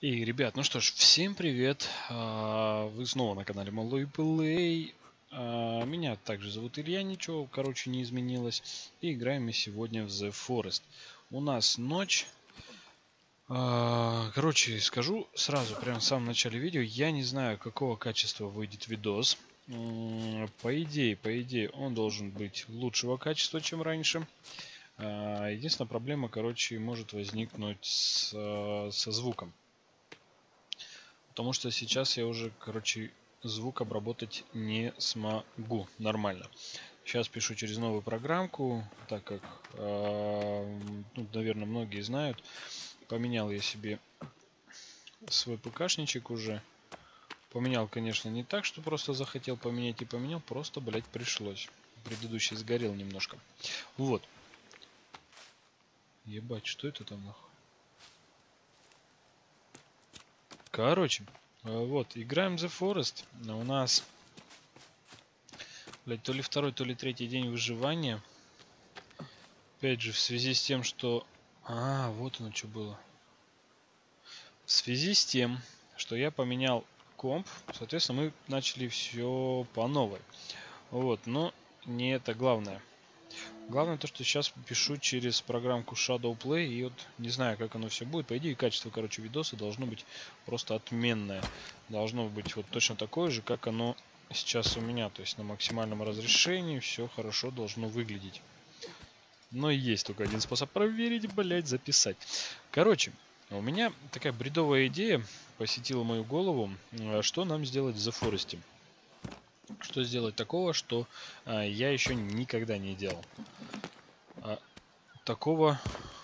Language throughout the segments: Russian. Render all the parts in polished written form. И, ребят, ну что ж, всем привет. Вы снова на канале Малая Плей. Меня также зовут Илья, ничего, короче, не изменилось. И играем мы сегодня в The Forest. У нас ночь. Короче, скажу сразу, прямо в самом начале видео, я не знаю, какого качества выйдет видос. По идее, он должен быть лучшего качества, чем раньше. Единственная проблема, короче, может возникнуть со звуком. Потому что сейчас я уже, короче, звук обработать не смогу нормально. Сейчас пишу через новую программку, так как, ну, наверное, многие знают. Поменял я себе свой ПКшничек уже. Поменял, конечно, не так, что просто захотел поменять и поменял. Просто, блядь, пришлось. Предыдущий сгорел немножко. Вот. Ебать, что это там нахуй? Короче, вот, играем The Forest. У нас, блядь, то ли второй, то ли третий день выживания. Опять же, в связи с тем, что... А, вот оно что было. В связи с тем, что я поменял комп, соответственно, мы начали все по новой. Вот, но не это главное. Главное то, что сейчас пишу через программку ShadowPlay, и вот не знаю, как оно все будет. По идее, качество, короче, видоса должно быть просто отменное. Должно быть вот точно такое же, как оно сейчас у меня. То есть на максимальном разрешении все хорошо должно выглядеть. Но есть только один способ проверить, блять, записать. Короче, у меня такая бредовая идея посетила мою голову, что нам сделать в The Forest. Что сделать такого, что я еще никогда не делал. Такого,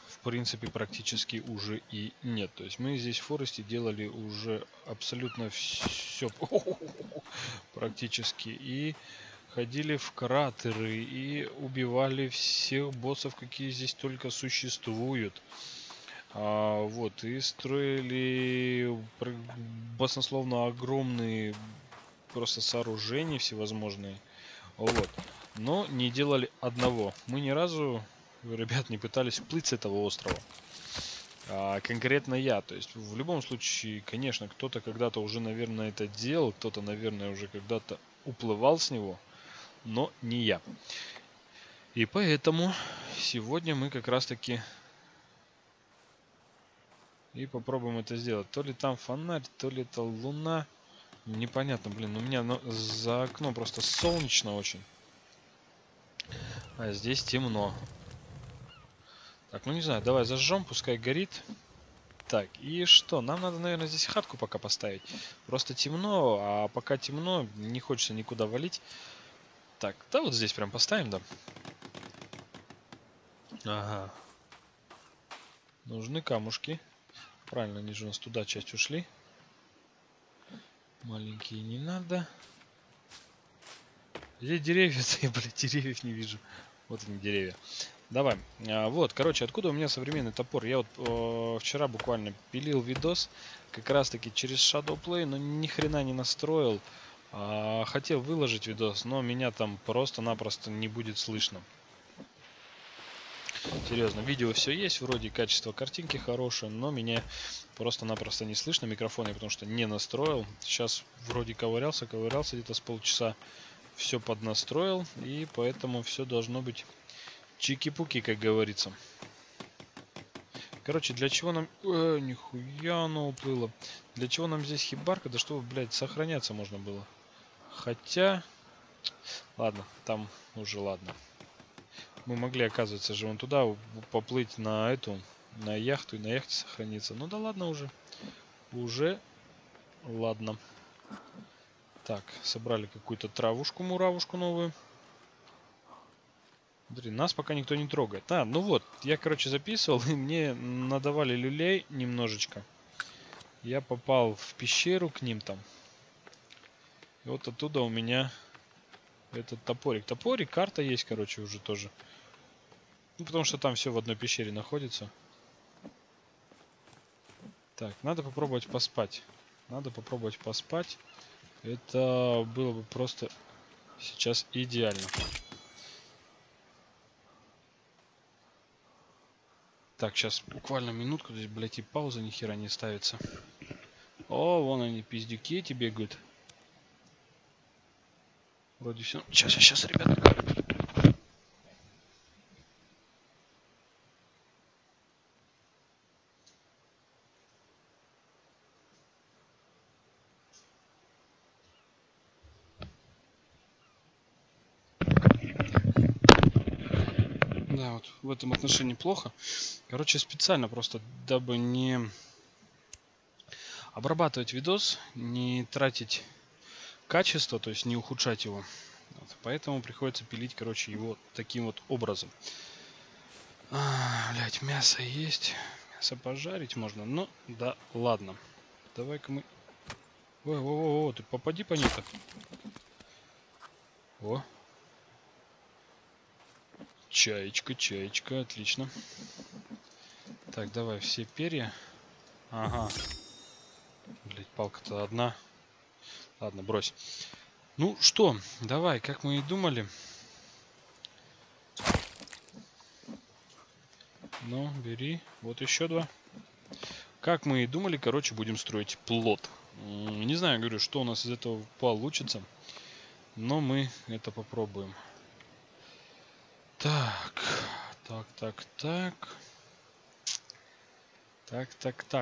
в принципе, практически уже и нет. То есть мы здесь в Форесте делали уже абсолютно все. Практически. И ходили в кратеры, и убивали всех боссов, какие здесь только существуют. Вот, и строили баснословно огромные... просто сооружения всевозможные. Вот, но не делали одного. Мы ни разу, ребят, не пытались плыть с этого острова, конкретно я. То есть в любом случае, конечно, кто-то когда-то уже, наверное, это делал, кто-то, наверное, уже когда-то уплывал с него, но не я. И поэтому сегодня мы как раз таки и попробуем это сделать. То ли там фонарь, то ли это луна. Непонятно, блин, у меня за окном просто солнечно очень. А здесь темно. Так, ну не знаю, давай зажжем, пускай горит. Так, и что? Нам надо, наверное, здесь хатку пока поставить. Просто темно, а пока темно, не хочется никуда валить. Так, да вот здесь прям поставим, да. Ага. Нужны камушки. Правильно, они же у нас туда часть ушли. Маленькие не надо. Где деревья? Я, блядь, деревьев не вижу. Вот они, деревья. Давай. Вот, короче, откуда у меня современный топор? Я вот вчера буквально пилил видос как раз таки через ShadowPlay, но ни хрена не настроил. Хотел выложить видос, но меня там просто-напросто не будет слышно. Серьезно, видео все есть, вроде качество картинки хорошее, но меня просто-напросто не слышно микрофон, я потому что не настроил. Сейчас вроде ковырялся где-то с полчаса, все поднастроил, и поэтому все должно быть чики-пуки, как говорится. Короче, для чего нам... нихуя оно уплыло. Для чего нам здесь хибарка? Да чтобы, блядь, сохраняться можно было. Хотя... Ладно, там уже ладно. Мы могли, оказывается же, вон туда поплыть на эту, на яхту, и на яхте сохраниться. Ну да ладно уже. Уже ладно. Так, собрали какую-то травушку, муравушку новую. Блин, нас пока никто не трогает. А, ну вот, я, короче, записывал, и мне надавали люлей немножечко. Я попал в пещеру к ним там. И вот оттуда у меня... этот топорик. Топорик, карта есть, короче, уже тоже. Ну, потому что там все в одной пещере находится. Так, надо попробовать поспать. Надо попробовать поспать. Это было бы просто сейчас идеально. Так, сейчас буквально минутку. Здесь, блядь, и пауза ни хера не ставится. О, вон они, пиздюки эти бегают. Вроде все. Сейчас, ребята. Да, вот в этом отношении плохо. Короче, специально просто, дабы не обрабатывать видос, не тратить качество, то есть не ухудшать его. Вот, поэтому приходится пилить, короче, его таким вот образом. Блять, мясо есть. Мясо пожарить можно, но да ладно. Давай-ка мы... Во-во-во, ты попади по ней-то. О. Чаечка, отлично. Так, давай все перья. Ага. Блять, палка-то одна. Ладно, брось. Ну что, давай, как мы и думали. Ну, бери. Вот еще два. Как мы и думали, короче, будем строить плот. Не знаю, говорю, что у нас из этого получится. Но мы это попробуем. Так.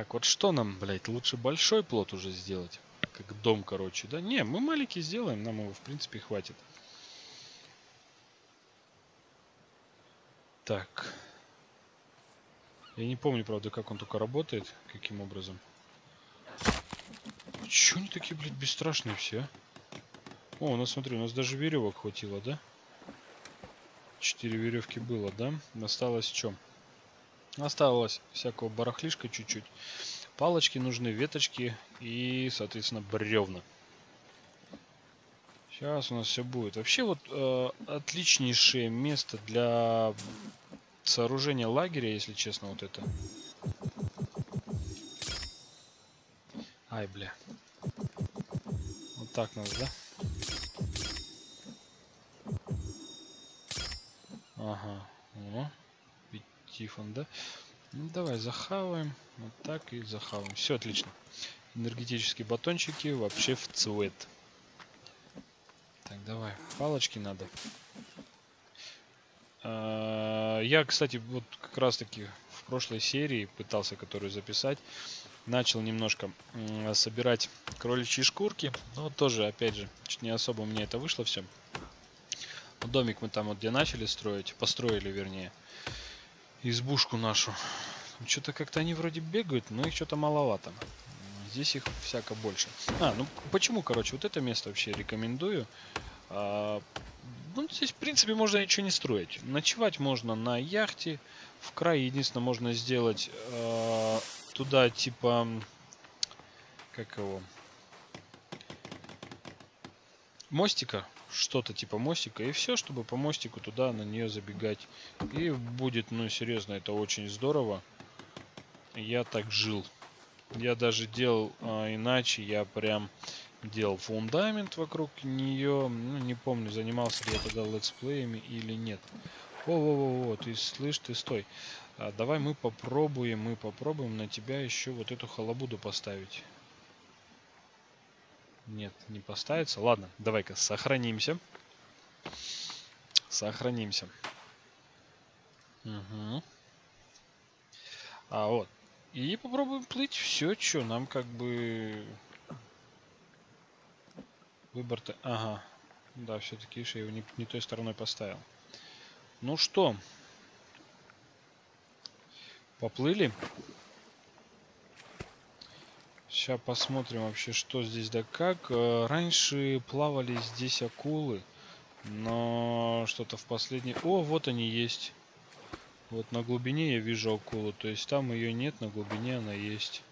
Вот что нам, блядь, лучше большой плот уже сделать? Как дом, короче, да? Не, мы маленький сделаем, нам его, в принципе, хватит. Так. Я не помню, правда, как он только работает, каким образом. Чё они такие, блядь, бесстрашные все? О, у нас, смотри, у нас даже веревок хватило, да? 4 веревки было, да? Осталось в чем? Осталось всякого барахлишка чуть-чуть. Палочки нужны, веточки и, соответственно, бревна. Сейчас у нас все будет. Вообще вот отличнейшее место для сооружения лагеря, если честно, вот это. Ай, бля. Вот так надо, да? Ага, о, Тифон, да? Ну, давай захаваем, вот так и захаваем. Все отлично. Энергетические батончики вообще в цвет. Так, давай, палочки надо. Я, кстати, вот как раз-таки в прошлой серии пытался, которую записать, начал немножко собирать кроличьи шкурки, но тоже, опять же, чуть не особо у меня это вышло все. Домик мы там вот где начали строить, построили, вернее, избушку нашу. Что-то как-то они вроде бегают, но их что-то маловато. Здесь их всяко больше. Ну почему, короче, вот это место вообще рекомендую. Ну, здесь, в принципе, можно ничего не строить. Ночевать можно на яхте, в крае. Единственное, можно сделать туда, типа, как его, мостика. Что-то типа мостика, и все, чтобы по мостику туда на нее забегать. И будет, ну серьезно, это очень здорово. Я так жил. Я даже делал иначе. Я прям делал фундамент вокруг нее. Ну, не помню, занимался ли я тогда летсплеями или нет. О-о-о, ты слышь, ты стой. Давай мы попробуем на тебя еще вот эту халабуду поставить. Нет, не поставится. Ладно, давай-ка сохранимся. Угу. Вот. И попробуем плыть. Все, что нам как бы... Выбор-то... Ага. Да, все-таки я его не той стороной поставил. Ну что? Поплыли. Сейчас посмотрим вообще, что здесь да как. Раньше плавали здесь акулы, но что-то в последний... О, вот они есть. Вот на глубине я вижу акулу, то есть там ее нет, на глубине она есть.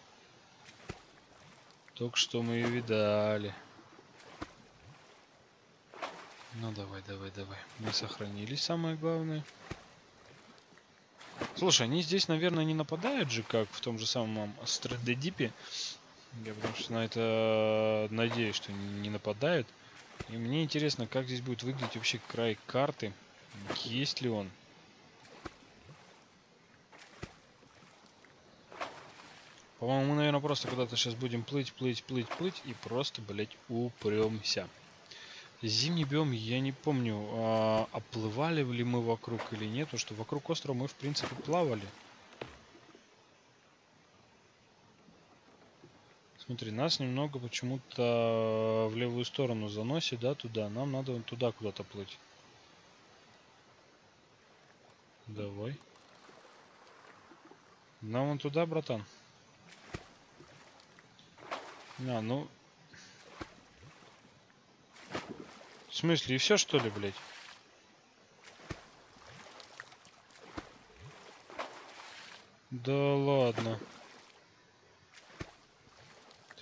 Только что мы ее видали. Ну давай. Мы сохранились, самое главное. Слушай, они здесь, наверное, не нападают же, как в том же самом Астродидипе. Я потому что на это надеюсь, что не нападают. И мне интересно, как здесь будет выглядеть вообще край карты. Есть ли он? По-моему, мы, наверное, просто куда-то сейчас будем плыть и просто, блять, упремся. Зимний биом, я не помню, оплывали ли мы вокруг или нет, потому что вокруг острова мы, в принципе, плавали. Смотри, нас немного почему-то в левую сторону заносит, да, туда. Нам надо туда куда-то плыть. Давай. Нам вон туда, братан. А, ну... В смысле, и все, что ли, блядь? Да ладно.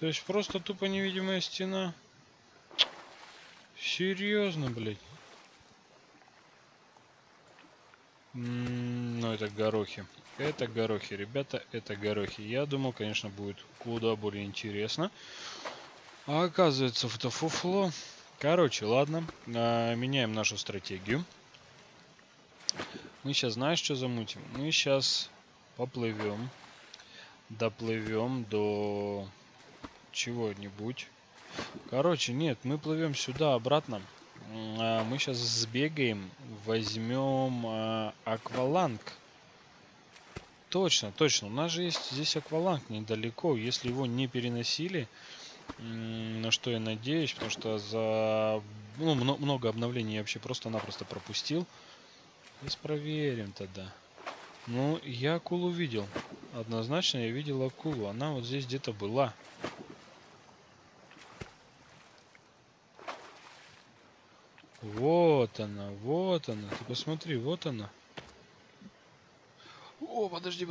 То есть просто тупо невидимая стена. Серьезно, блядь. Ну, это горохи. Это горохи, ребята, это горохи. Я думал, конечно, будет куда более интересно. А оказывается, это фуфло. Короче, ладно. Меняем нашу стратегию. Мы сейчас, знаешь, что замутим? Мы сейчас поплывем. Доплывем до... чего-нибудь. Короче, нет, мы плывем сюда обратно. Мы сейчас сбегаем, возьмем акваланг. Точно, точно. У нас же есть здесь акваланг недалеко. Если его не переносили, на что я надеюсь, потому что за много обновлений я вообще просто-напросто пропустил. Сейчас проверим тогда. Ну, я акулу видел. Однозначно я видел акулу. Она вот здесь где-то была. Вот она, вот она. Ты посмотри, вот она. О, подожди.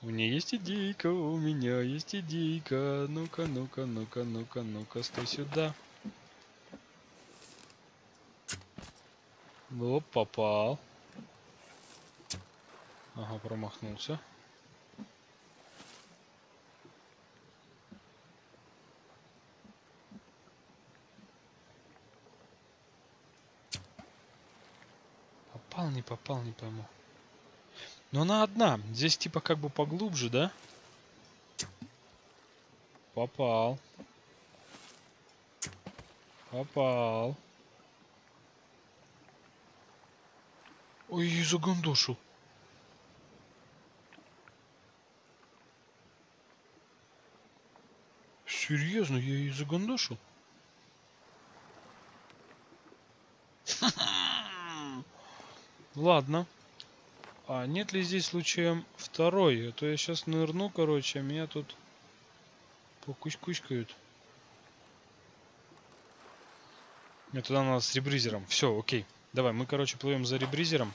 У меня есть идейка, у меня есть идейка. Ну-ка, стой сюда. Оп, попал. Ага, промахнулся. Попал, не пойму. Но она одна. Здесь типа как бы поглубже, да? Попал. Ой, загандошил. Серьезно, я ее загандошил? Ладно. А нет ли здесь случаем второй? А то я сейчас нырну, короче, а меня тут покучкают. Мне туда надо с ребризером. Все, окей. Давай, мы, короче, плывем за ребризером.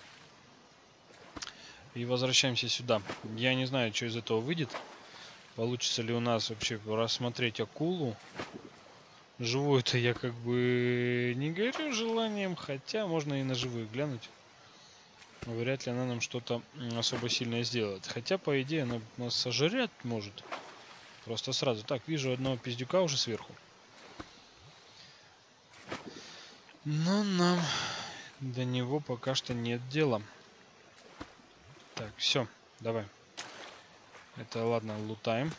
И возвращаемся сюда. Я не знаю, что из этого выйдет. Получится ли у нас вообще рассмотреть акулу. Живую-то я как бы не горю желанием, хотя можно и на живую глянуть. Вряд ли она нам что-то особо сильное сделает. Хотя, по идее, она нас сожрать может. Просто сразу. Так, вижу одного пиздюка уже сверху. Но нам до него пока что нет дела. Так, все, давай. Это, ладно, лутаем.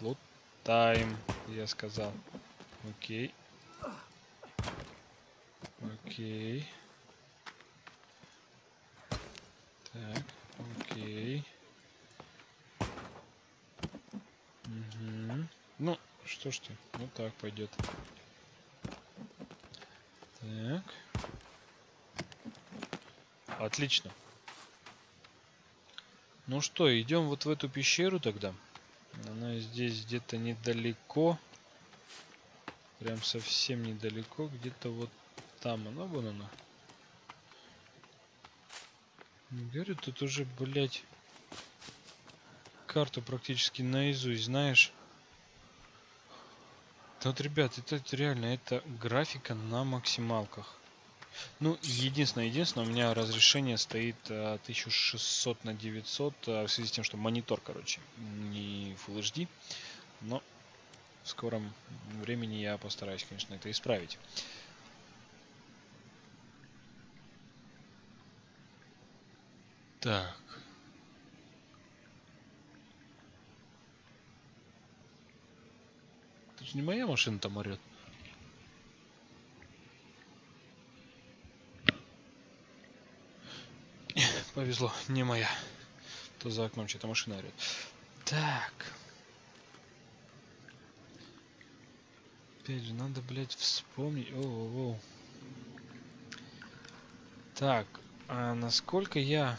Лутаем, я сказал. Окей. Окей. Так, окей. Угу. Ну, что ж ты, вот так пойдет. Так. Отлично. Ну что, идем вот в эту пещеру тогда. Она здесь где-то недалеко. Прям совсем недалеко. Где-то вот там она, вон она. Говорю, тут уже, блядь, карту практически наизусть, знаешь. Тут, ребят, это реально, это графика на максималках. Ну, единственное, у меня разрешение стоит 1600 на 900, в связи с тем, что монитор, короче, не Full HD. Но в скором времени я постараюсь, конечно, это исправить. Так, Это не моя машина там орет. Повезло, не моя. То за окном что-то машина орет. Так. Опять же, надо, блядь, вспомнить. О-о-о. Так, а насколько я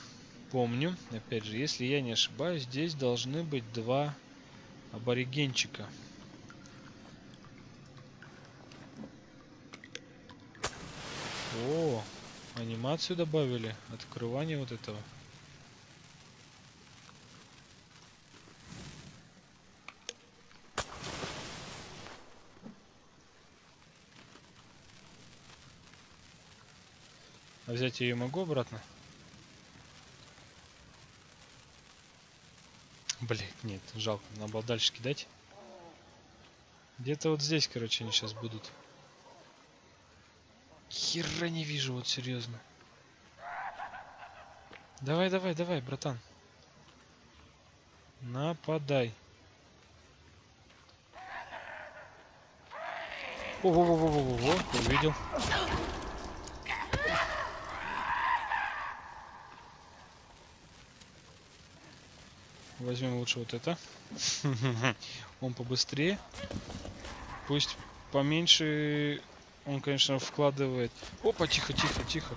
помню, опять же, если я не ошибаюсь, здесь должны быть два аборигенчика. О, анимацию добавили, открывание вот этого. А взять я ее могу обратно? Блять, нет, жалко, надо было дальше кидать. Где-то вот здесь, короче, они сейчас будут. Хера не вижу, вот серьезно. Давай, давай, давай, братан. Нападай. Во-во-во-во-во-во, увидел. Возьмем лучше вот это. Он побыстрее. Пусть поменьше. Он, конечно, вкладывает. Опа, тихо, тихо, тихо.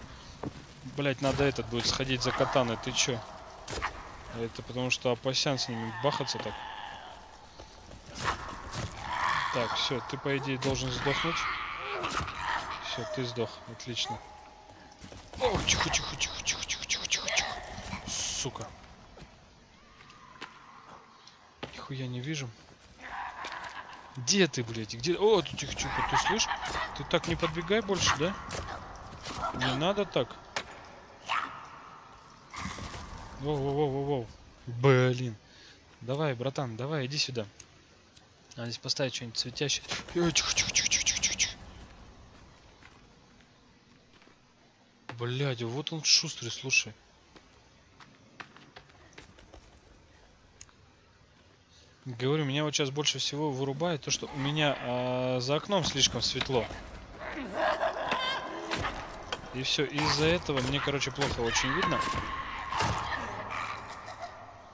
Блять, надо этот будет сходить за катаной. Ты чё? Это потому что опасян с ними бахаться так. Так, все, ты, по идее, должен сдохнуть. Все, ты сдох. Отлично. О, тихо, тихо, тихо, тихо, тихо, тихо, тихо, тихо. Сука. Я не вижу. Где ты, блядь? Где? О, ты тихо-тихо, ты слышишь? Ты так не подбегай больше, да? Не надо так. Воу-воу-воу-воу-воу. Блин. Давай, братан, давай, иди сюда. Надо здесь поставить что-нибудь светящее. Тихо-тихо-тихо-тихо-тихо-тихо. Блядь, вот он шустрый, слушай. Говорю, меня вот сейчас больше всего вырубает то, что у меня за окном слишком светло. И все, из-за этого мне, короче, плохо очень видно.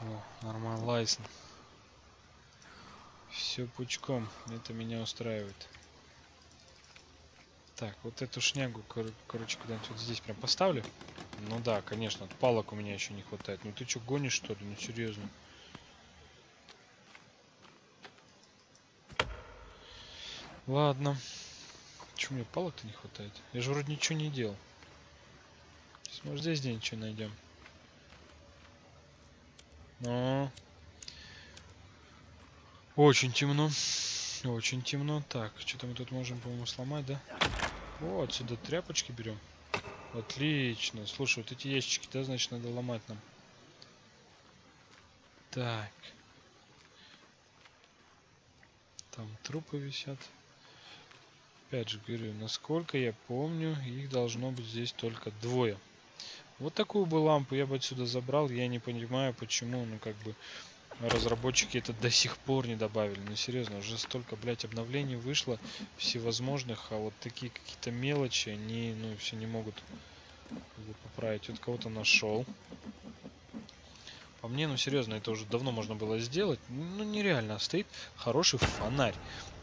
О, нормально, лайсно. Все пучком, это меня устраивает. Так, вот эту шнягу, короче, куда-нибудь вот здесь прям поставлю. Ну да, конечно, палок у меня еще не хватает. Ну ты что, гонишь, что ли? Ну серьезно. Ладно. Чего мне палок-то не хватает? Я же вроде ничего не делал. Сейчас, может, здесь где-нибудь что найдем. Но... Очень темно. Очень темно. Так, что-то мы тут можем, по-моему, сломать, да? О, отсюда тряпочки берем. Отлично. Слушай, вот эти ящики, да, значит, надо ломать нам. Так. Там трупы висят. Опять же говорю, насколько я помню, их должно быть здесь только двое. Вот такую бы лампу я бы отсюда забрал. Я не понимаю, почему, ну как бы, разработчики это до сих пор не добавили. Ну серьезно, уже столько, блядь, обновлений вышло всевозможных, а вот такие какие-то мелочи, они, ну, все не могут как бы поправить. Вот кого-то нашел. По мне, ну серьезно, это уже давно можно было сделать. Ну нереально, стоит хороший фонарь,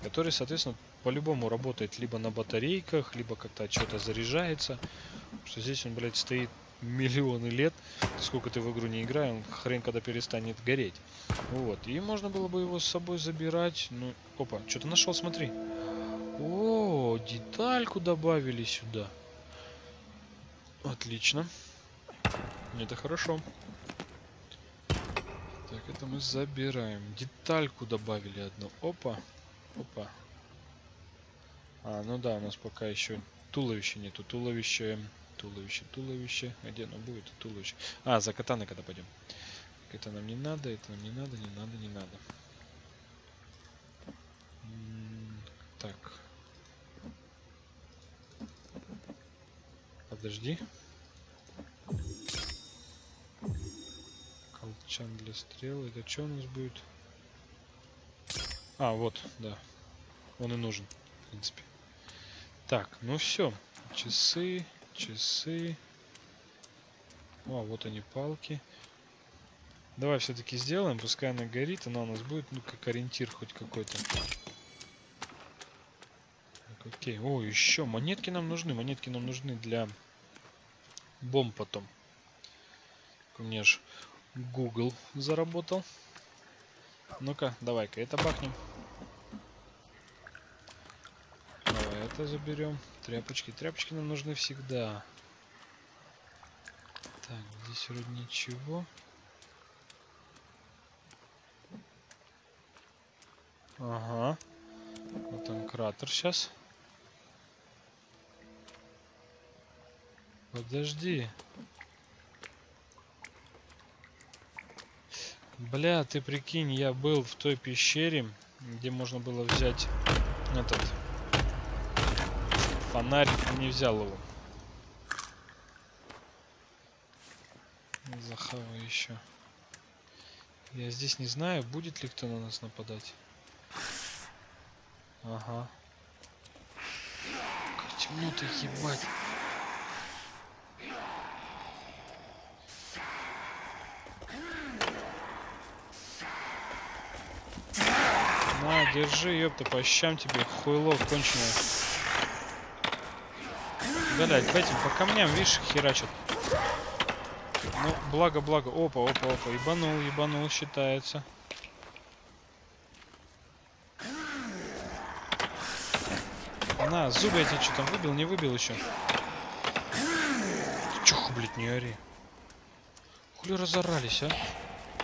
который, соответственно, по-любому работает либо на батарейках, либо как-то что-то заряжается. Потому что здесь он, блядь, стоит миллионы лет. Сколько ты в игру не играй, он хрен когда перестанет гореть. Вот, и можно было бы его с собой забирать. Ну, опа, что-то нашел, смотри. О, детальку добавили сюда. Отлично. Это хорошо. Так, это мы забираем. Детальку добавили одну. Опа. Опа. А, ну да, у нас пока еще туловища нету. Туловище. Туловище, туловище. А где оно будет? Туловище. А, за катаны когда пойдем. Это нам не надо, это нам не надо, не надо, не надо. Так. Подожди. Чан для стрел. Это что у нас будет? А, вот, да. он и нужен, в принципе. Так, ну все. Часы, часы. О, вот они, палки. Давай все-таки сделаем, пускай она горит, она у нас будет, ну, как ориентир хоть какой-то. Так, окей. О, еще монетки нам нужны. Монетки нам нужны для бомб потом. У меня же Google заработал. Ну-ка, давай-ка это бахнем. Давай это заберем. Тряпочки. Тряпочки нам нужны всегда. Так, здесь вроде ничего. Ага. Вот он, кратер сейчас. Подожди. Бля, ты прикинь, я был в той пещере, где можно было взять этот фонарь, не взял его. Захавай еще. Я здесь не знаю, будет ли кто на нас нападать. Ага. Как темно-то, ебать. На, держи, ёпта, по щам тебе, хуйло конченое. Блядь, по этим, по камням, видишь, херачат. Ну, благо. Опа, опа, опа. Ебанул, считается. На, зубы эти что там выбил, не выбил еще. Чух, блядь, не ори. Хули разорались, а?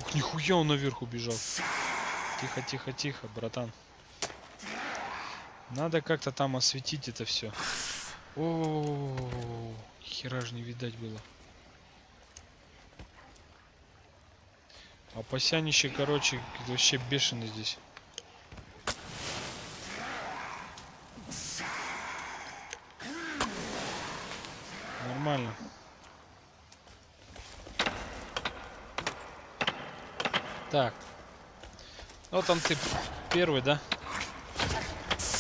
Ух, нихуя он наверх убежал. Тихо, братан. Надо как-то там осветить это все. О, хера ж не видать было. Опасянище, короче, вообще бешеный здесь. Нормально. Так. Вот он, ты первый, да?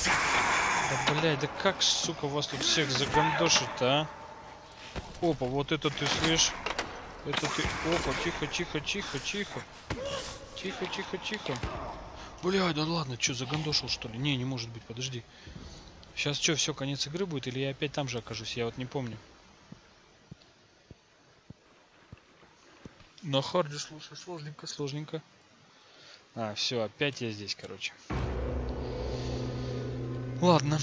Да, блядь, да как, сука, вас тут всех загандошит-то, а? Опа, вот это ты слышишь. Это ты... Опа, тихо. Блядь, да ладно, что, загандошил, что ли? Не может быть, подожди. Сейчас что, все, конец игры будет? Или я опять там же окажусь? Я вот не помню. На харде, слушай, сложненько. А, все, опять я здесь, короче. Ладно.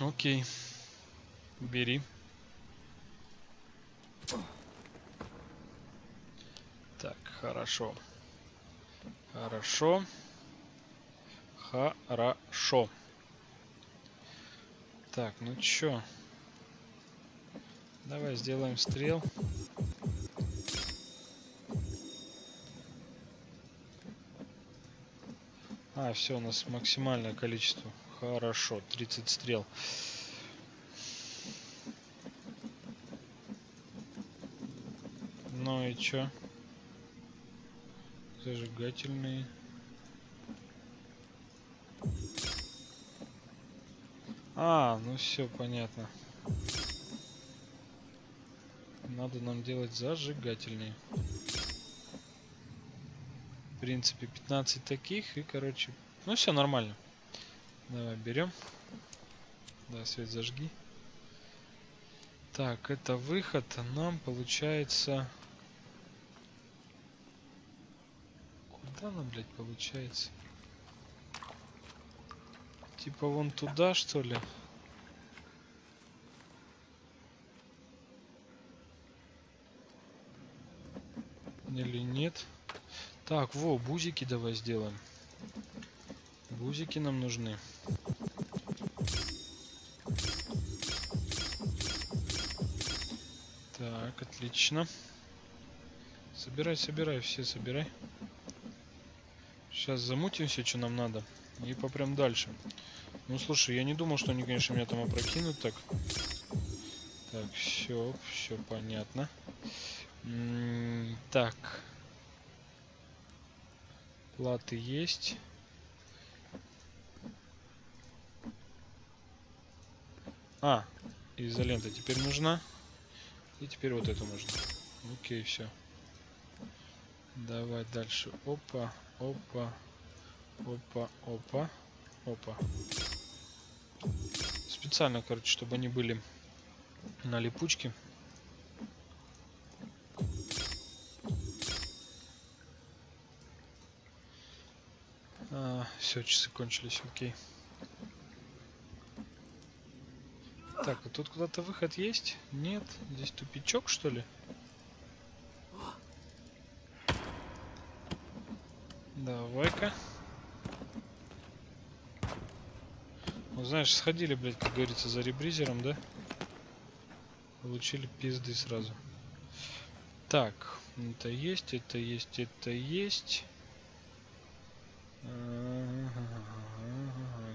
Окей. Бери. Так, хорошо. Так, ну чё? Давай сделаем стрел. А, все, у нас максимальное количество. Хорошо, 30 стрел. Ну и чё? Зажигательные. А, ну все, понятно. Надо нам делать зажигательные. В принципе, 15 таких и, короче, ну все нормально. Давай берем. Да, свет зажги. Так, это выход. Нам получается... Куда нам, блядь, получается? Типа вон туда, что ли? Или нет? Так, во, бузики давай сделаем. Бузики нам нужны. Так, отлично. Собирай, все собирай. Сейчас замутим все, что нам надо. И попрям дальше. Ну, слушай, я не думал, что они, конечно, меня там опрокинут. Так, все понятно. Так. Платы есть. А, изолента теперь нужна. И теперь вот это нужно. Окей, все. Давай дальше. Опа, опа, опа, опа, опа. Специально, короче, чтобы они были на липучке. А, все, часы кончились, окей. Так, а тут куда-то выход есть? Нет, здесь тупичок, что ли? Давай-ка. Ну, знаешь, сходили, блядь, как говорится, за ребризером, да? Получили пизды сразу. Так, это есть, это есть, это есть.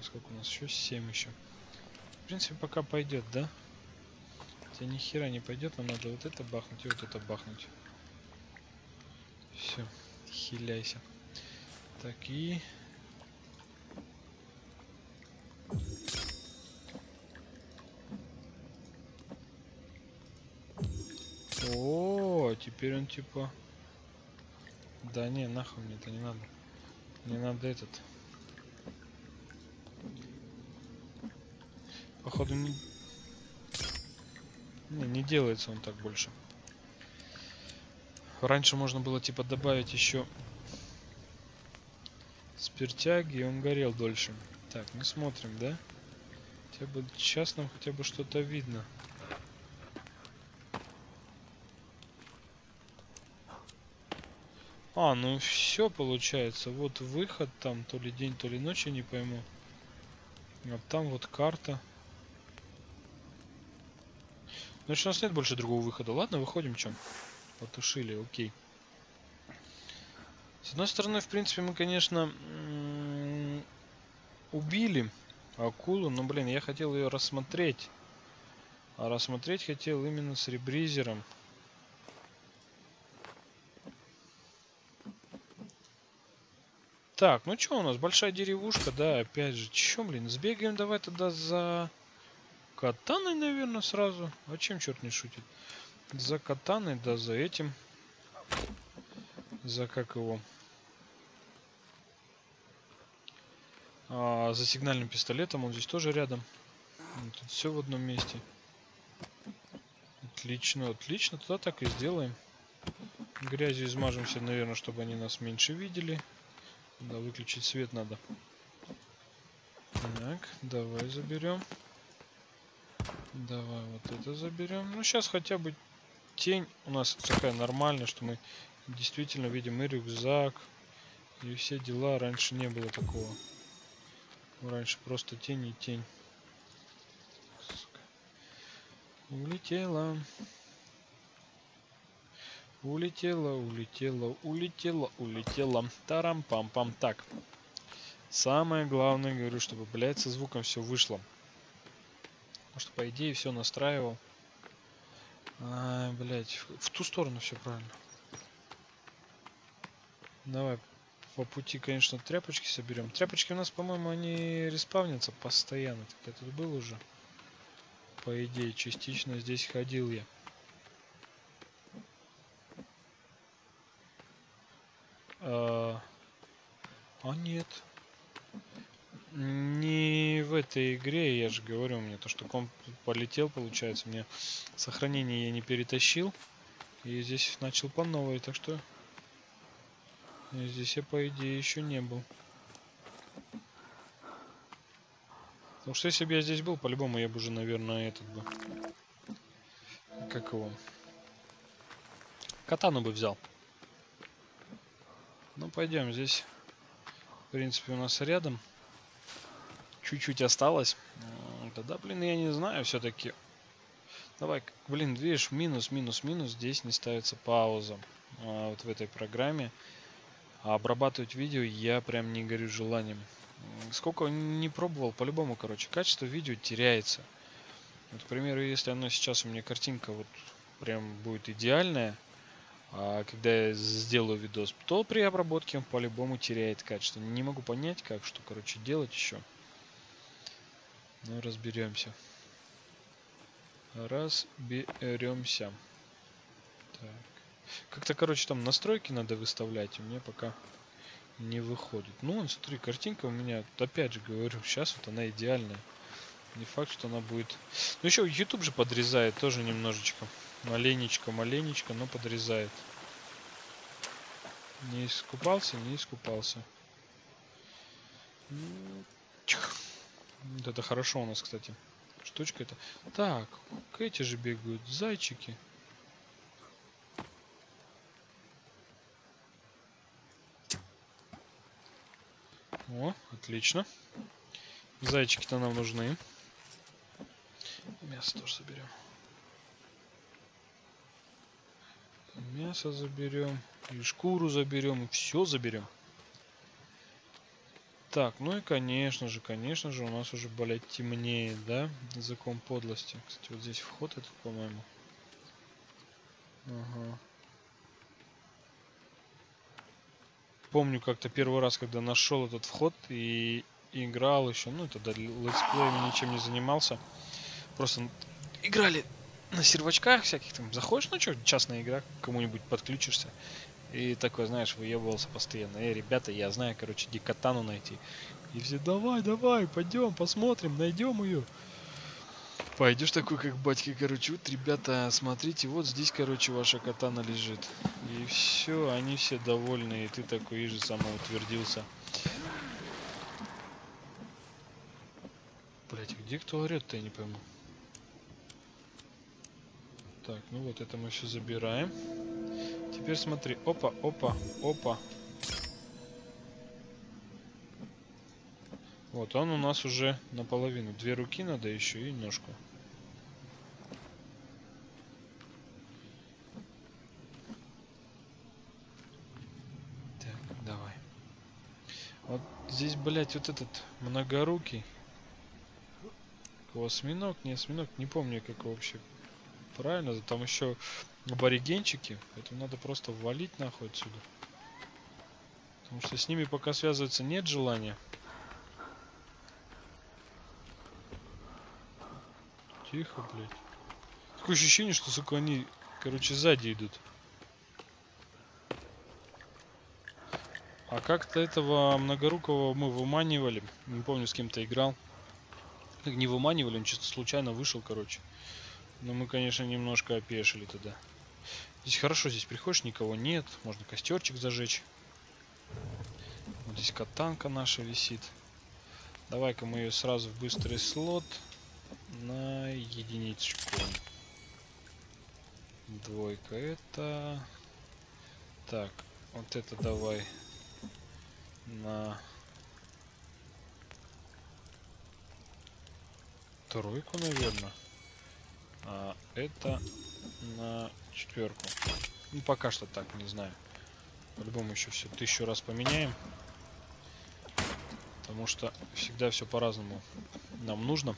Сколько у нас еще? 7 еще. В принципе, пока пойдет, да? Хотя ни хера не пойдет, нам надо вот это бахнуть и вот это бахнуть. Все, хиляйся. Так, и... О, теперь он типа... Да не, нахуй мне это не надо. Не надо этот. Походу не делается он так больше. Раньше можно было типа добавить еще спиртяги, и он горел дольше. Так, ну смотрим, да? Хотя бы сейчас нам хотя бы что-то видно. А, ну все получается. Вот выход там, то ли день, то ли ночь, я не пойму. А там вот карта. Значит, у нас нет больше другого выхода. Ладно, выходим, чем? Потушили, окей. С одной стороны, в принципе, мы, конечно, убили акулу, но, блин, я хотел ее рассмотреть. А рассмотреть хотел именно с ребризером. Так, ну что у нас? Большая деревушка, да, опять же. Че, блин, сбегаем давай тогда за катаной, наверное, сразу. А чем черт не шутит? За катаной, да, за этим. За как его? А, за сигнальным пистолетом, он здесь тоже рядом. Тут все в одном месте. Отлично, отлично, туда так и сделаем. Грязью измажемся, наверное, чтобы они нас меньше видели. Да, выключить свет надо. Так, давай заберем. Давай вот это заберем. Ну, сейчас хотя бы тень у нас такая нормальная, что мы действительно видим и рюкзак, и все дела. Раньше не было такого. Раньше просто тень и тень. Сука. Улетела. Улетела, улетела, улетела, улетела. Тарам-пам-пам. Так. Самое главное, говорю, чтобы, блядь, со звуком все вышло. Потому что, по идее, все настраивал. А, блядь, в ту сторону все правильно. Давай по пути, конечно, тряпочки соберем. Тряпочки у нас, по-моему, они респавнятся постоянно. Так я тут был уже. По идее, частично здесь ходил я. А нет, не в этой игре, я же говорю, мне то, что комп полетел, получается, мне сохранение я не перетащил, и здесь начал по новой, так что здесь я, по идее, еще не был. Потому что если бы я здесь был, по-любому я бы уже, наверное, этот бы, как его, катану бы взял. Ну, пойдем, здесь, в принципе, у нас рядом. Чуть-чуть осталось. Тогда, блин, я не знаю, все-таки. Давай, блин, видишь, минус, минус, минус. Здесь не ставится пауза. А вот в этой программе. А обрабатывать видео я прям не горю желанием. Сколько не пробовал, по-любому, короче, качество видео теряется. Вот, к примеру, если оно сейчас у меня картинка вот прям будет идеальная. А когда я сделаю видос, то при обработке он по-любому теряет качество. Не могу понять, как, что, короче, делать еще. Ну, разберемся. разберемся. Как-то, короче, там настройки надо выставлять, и мне пока не выходит. Ну, вон, смотри, картинка у меня, опять же говорю, сейчас вот она идеальная. Не факт, что она будет... Ну, еще YouTube же подрезает тоже немножечко. Маленечко, но подрезает. Не искупался, Вот это хорошо у нас, кстати. Штучка это. Так, эти же бегают, зайчики. О, отлично. Зайчики-то нам нужны. Мясо тоже заберем. Мясо заберем. И шкуру заберем. И все заберем. Так, ну и конечно же, у нас уже, блядь, темнеет, да? Языком подлости. Кстати, вот здесь вход этот, по-моему. Ага. Помню как-то первый раз, когда нашел этот вход и играл еще, ну тогда летсплеем ничем не занимался, просто играли на сервачках всяких, там заходишь, ну что, частная игра, к кому-нибудь подключишься и такой, знаешь, выебывался постоянно, ребята, я знаю, короче, где катану найти, и все, давай, пойдем, посмотрим, найдем ее. Пойдешь такой, как батька, короче, вот, ребята, смотрите, вот здесь, короче, ваша катана лежит. И все, они все довольны, и ты такой, и же самоутвердился. Блять, где кто орет-то, я не пойму. Так, ну вот это мы все забираем. Теперь смотри, опа. Вот он у нас уже наполовину. Две руки надо еще и ножку. Так, давай. Вот здесь, блядь, вот этот многорукий. Осьминог, не осьминог, не помню, как вообще правильно. Там еще аборигенчики. Поэтому надо просто валить нахуй отсюда. Потому что с ними пока связываться нет желания. Тихо, блядь. Такое ощущение, что, сука, они, короче, сзади идут. А как-то этого многорукого мы выманивали. Не помню, с кем-то играл. Не выманивали, он чисто случайно вышел, короче. Но мы, конечно, немножко опешили тогда. Здесь хорошо, здесь приходишь, никого нет. Можно костерчик зажечь. Вот здесь катанка наша висит. Давай-ка мы ее сразу в быстрый слот. На единичку. Двойка это. Так, вот это давай. На тройку, наверное. А это на четверку. Ну пока что так, не знаю. По-любому еще все 1000 раз поменяем. Потому что всегда все по-разному нам нужно.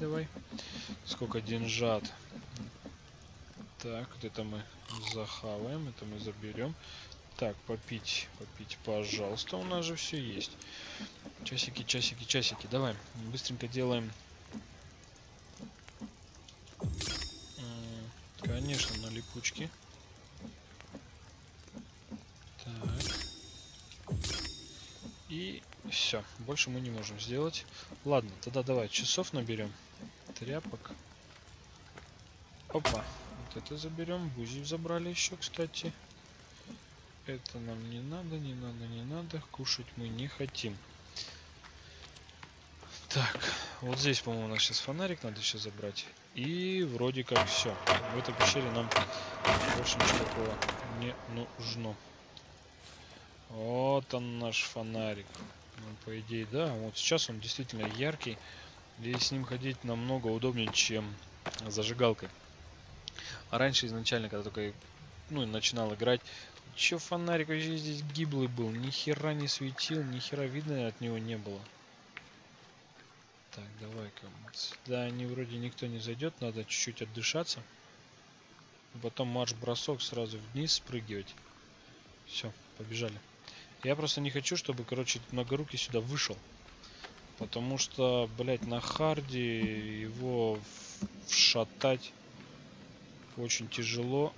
Давай. Сколько деньжат. Так, вот это мы захаваем, это мы заберем. Так, попить, пожалуйста, у нас же все есть. Часики. Давай, быстренько делаем. Конечно, на липучки. И все, больше мы не можем сделать. Ладно, тогда давай часов наберем. Тряпок. Опа, вот это заберем. Бузик забрали еще, кстати. Это нам не надо. Кушать мы не хотим. Так, вот здесь, по-моему, у нас сейчас фонарик надо еще забрать. И вроде как все. В этой пещере нам больше ничего такого не нужно. Вот он наш фонарик. Ну, по идее, да. Вот сейчас он действительно яркий. И с ним ходить намного удобнее, чем зажигалкой. А раньше изначально, когда только начинал играть, че фонарик вообще здесь гиблый был. Ни хера не светил, ни хера видно от него не было. Так, давай-ка. Да, вроде никто не зайдет. Надо чуть-чуть отдышаться. Потом марш-бросок сразу вниз спрыгивать. Все, побежали. Я просто не хочу, чтобы, короче, многорукий сюда вышел. Потому что, блять, на харде его вшатать очень тяжело.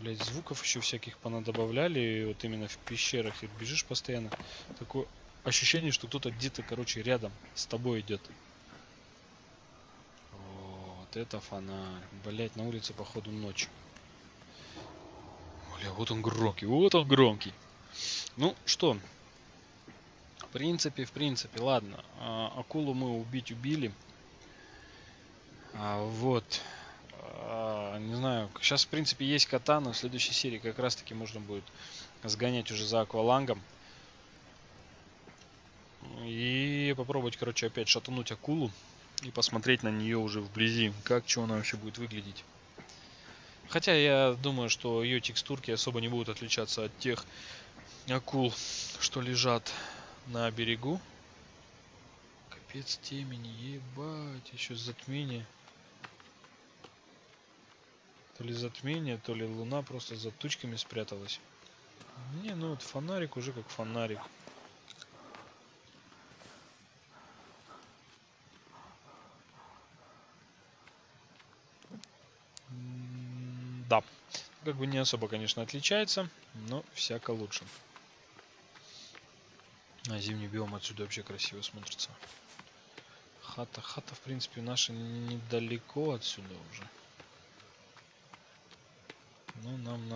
Блять, звуков еще всяких понадобавляли. И вот именно в пещерах ты бежишь постоянно. Такое ощущение, что кто-то где-то, короче, рядом с тобой идет. Вот это фонарь. Блять, на улице, походу, ночь. Бля, вот он громкий. Вот он громкий. Ну что? В принципе, ладно. Акулу мы убили. Вот. Не знаю. Сейчас, в принципе, есть кота, но в следующей серии как раз-таки можно будет сгонять уже за аквалангом. И попробовать, короче, опять шатануть акулу. И посмотреть на нее уже вблизи. Как, что она вообще будет выглядеть. Хотя я думаю, что ее текстурки особо не будут отличаться от тех акул, что лежат на берегу. Капец темени, ебать, еще затмение. То ли затмение, то ли луна просто за тучками спряталась. Не, ну вот фонарик уже как фонарик. Да, как бы не особо, конечно, отличается, но всяко лучше. А зимний биом отсюда вообще красиво смотрится. Хата, в принципе, наша недалеко отсюда уже. Но нам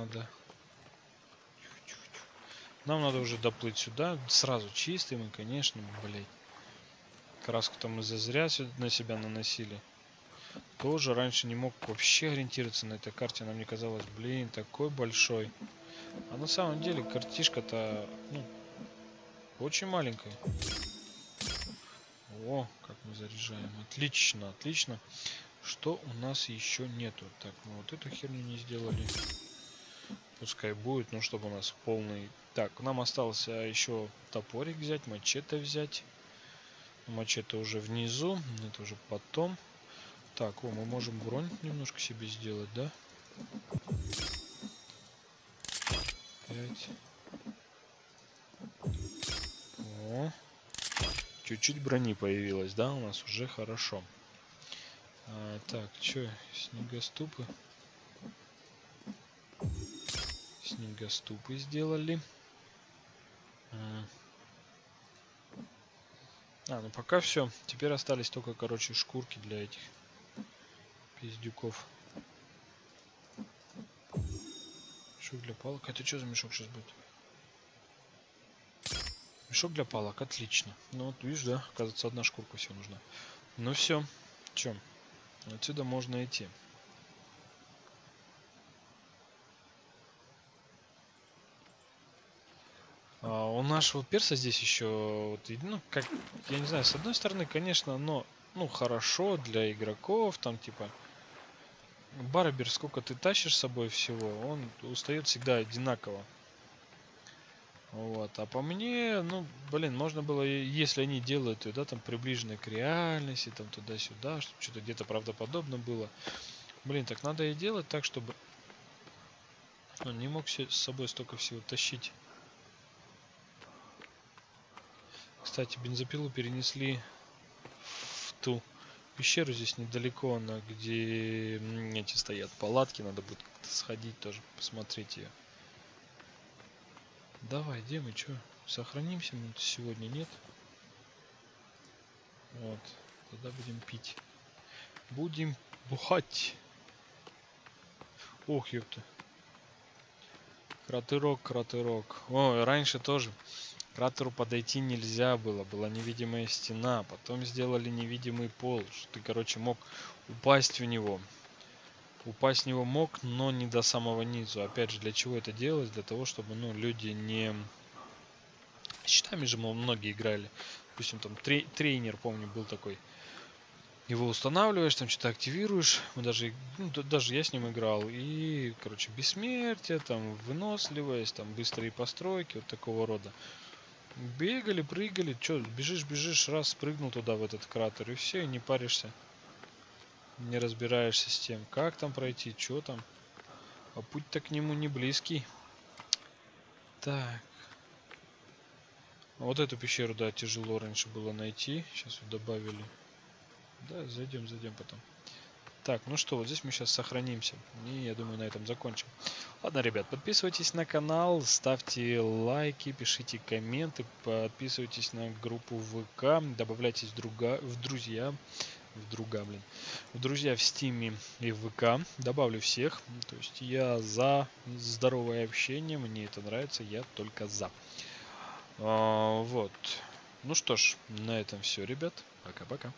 надо уже доплыть сюда. Сразу чистым и, конечно, блять. Краску-то мы зазря на себя наносили. Тоже раньше не мог вообще ориентироваться на этой карте. Она мне казалась, блин, такой большой. А на самом деле картишка-то, ну, очень маленькая. О, как мы заряжаем. Отлично, отлично. Что у нас еще нету? Так, мы вот эту херню не сделали. Пускай будет, ну, чтобы у нас полный... Так, нам остался еще топорик взять, мачете взять. Мачете уже внизу, это уже потом. Так, о, мы можем бронь немножко себе сделать, да? 5. О, чуть-чуть брони появилась, да, у нас уже хорошо. Так, что, снегоступы сделали. Ну пока все. Теперь остались только, короче, шкурки для этих пиздюков. Мешок для палок. Это что за мешок сейчас будет? Мешок для палок, отлично. Ну вот видишь, да, оказывается, одна шкурка всего нужна. Ну все. Чем? Отсюда можно идти. У нашего перса здесь еще, ну, как, я не знаю, с одной стороны, конечно, но, ну, хорошо для игроков, там, типа, барабер, сколько ты тащишь с собой всего, он устает всегда одинаково. Вот, а по мне, ну, блин, можно было, если они делают, да, там, приближенные к реальности, там, туда-сюда, чтобы что-то где-то правдоподобно было. Блин, так надо и делать так, чтобы он не мог с собой столько всего тащить. Кстати, бензопилу перенесли в ту пещеру, здесь недалеко она, где эти стоят палатки, надо будет как-то сходить тоже, посмотреть ее. Давай, где мы, чё? Сохранимся, мы сегодня нет. Вот, тогда будем пить. Будем бухать. Ох, ёпта. Кратерок. О, раньше тоже к кратеру подойти нельзя было. Была невидимая стена. Потом сделали невидимый пол. Что ты, короче, мог упасть в него. Упасть в него мог, но не до самого низу. Опять же, для чего это делалось? Для того, чтобы, ну, люди не... Щитами же многие играли. Допустим, там тренер, помню, был такой. Его устанавливаешь, там что-то активируешь. Мы даже, ну, даже я с ним играл. И, короче, бессмертие, там, выносливость, там, быстрые постройки, вот такого рода. Бегали, прыгали, что, бежишь, раз, спрыгнул туда, в этот кратер, и все, и не паришься. Не разбираешься с тем, как там пройти, что там. А путь-то к нему не близкий. Так. Вот эту пещеру, да, тяжело раньше было найти. Сейчас вот добавили. Да, зайдем потом. Так, ну что, вот здесь мы сейчас сохранимся. И я думаю, на этом закончим. Ладно, ребят, подписывайтесь на канал, ставьте лайки, пишите комменты, подписывайтесь на группу ВК, добавляйтесь в друзья в Стиме и в ВК. Добавлю всех. То есть я за здоровое общение, мне это нравится, я только за. Вот. Ну что ж, на этом все, ребят. Пока-пока.